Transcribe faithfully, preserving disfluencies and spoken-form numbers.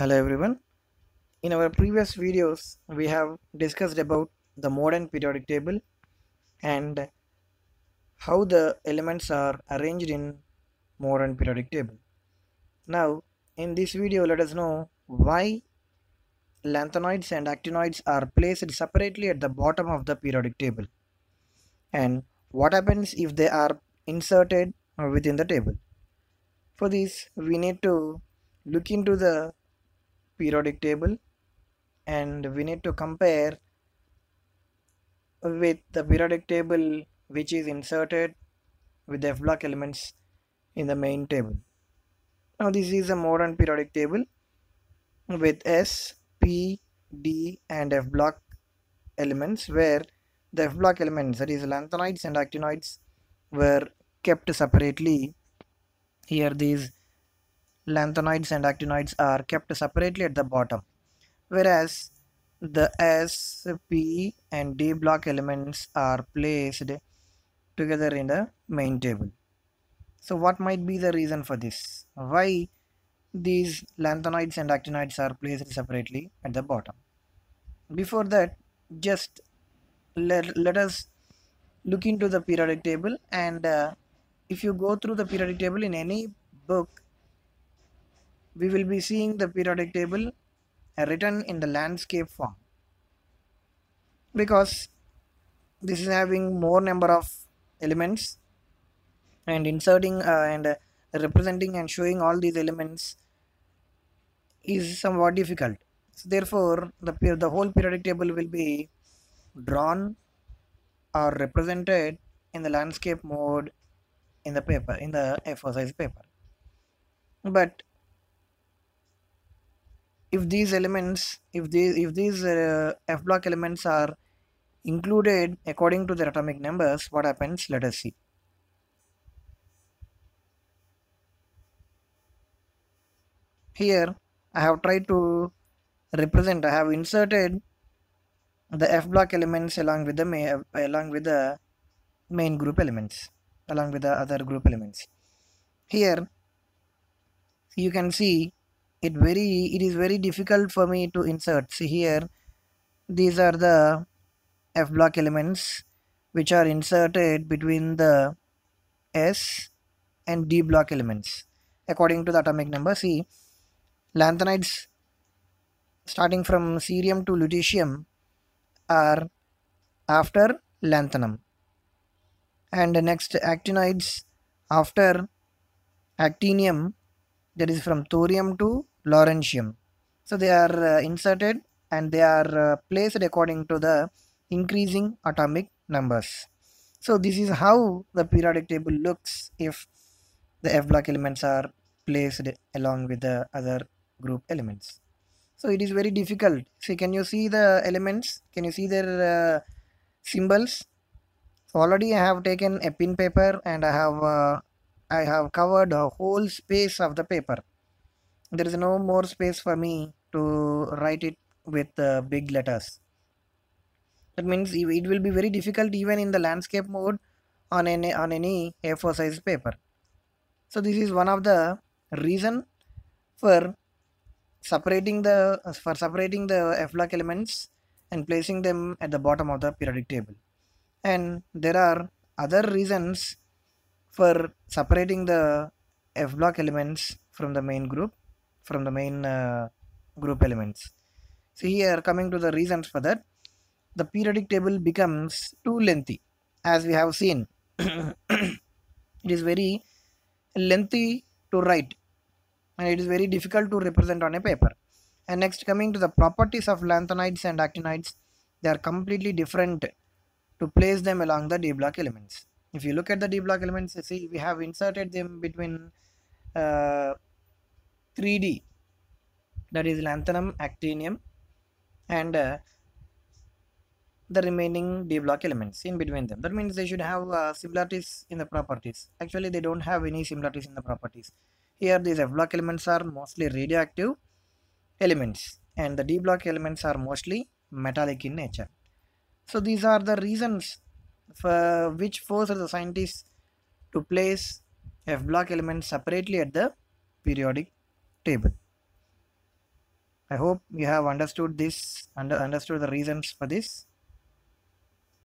Hello everyone. In our previous videos we have discussed about the modern periodic table and how the elements are arranged in modern periodic table. Now in this video let us know why lanthanides and actinides are placed separately at the bottom of the periodic table and what happens if they are inserted within the table. For this we need to look into the periodic table and we need to compare with the periodic table which is inserted with the f-block elements in the main table. Now this is a modern periodic table with S, P, D and f-block elements, where the f-block elements, that is lanthanides and actinides, were kept separately. Here these lanthanides and actinides are kept separately at the bottom, whereas the S, P and D block elements are placed together in the main table. So what might be the reason for this? Why these lanthanides and actinides are placed separately at the bottom? Before that, just let, let us look into the periodic table, and uh, if you go through the periodic table in any book, we will be seeing the periodic table written in the landscape form, because this is having more number of elements, and inserting uh, and uh, representing and showing all these elements is somewhat difficult. So therefore the, the whole periodic table will be drawn or represented in the landscape mode in the paper, in the A four size paper. But if these elements, if these, if these uh, f-block elements are included according to their atomic numbers, what happens? Let us see. Here I have tried to represent, I have inserted the f-block elements along with the along with the main group elements, along with the other group elements. Here you can see it very it is very difficult for me to insert. See here, these are the f block elements which are inserted between the S and D block elements according to the atomic number. See, lanthanides starting from cerium to lutetium are after lanthanum, and next actinides after actinium, that is from thorium to Lawrencium. So they are uh, inserted and they are uh, placed according to the increasing atomic numbers. So this is how the periodic table looks if the f-block elements are placed along with the other group elements. So it is very difficult. See, can you see the elements? Can you see their uh, symbols? So already I have taken a pin paper and I have uh, I have covered a whole space of the paper. There is no more space for me to write it with uh, big letters. That means it will be very difficult even in the landscape mode on any on any A four size paper. So this is one of the reason for separating the for separating the f-block elements and placing them at the bottom of the periodic table. And there are other reasons for separating the f-block elements from the main group, from the main uh, group elements. So here, coming to the reasons for that, the periodic table becomes too lengthy, as we have seen. It is very lengthy to write and it is very difficult to represent on a paper. And next, coming to the properties of lanthanides and actinides, they are completely different to place them along the d-block elements. If you look at the d-block elements, see, we have inserted them between uh, three D, that is lanthanum, actinium and uh, the remaining d-block elements in between them. That means they should have uh, similarities in the properties. Actually they don't have any similarities in the properties. Here these f-block elements are mostly radioactive elements and the d-block elements are mostly metallic in nature. So these are the reasons for which forced the scientists to place f-block elements separately at the periodic table. I hope you have understood this under understood the reasons for this.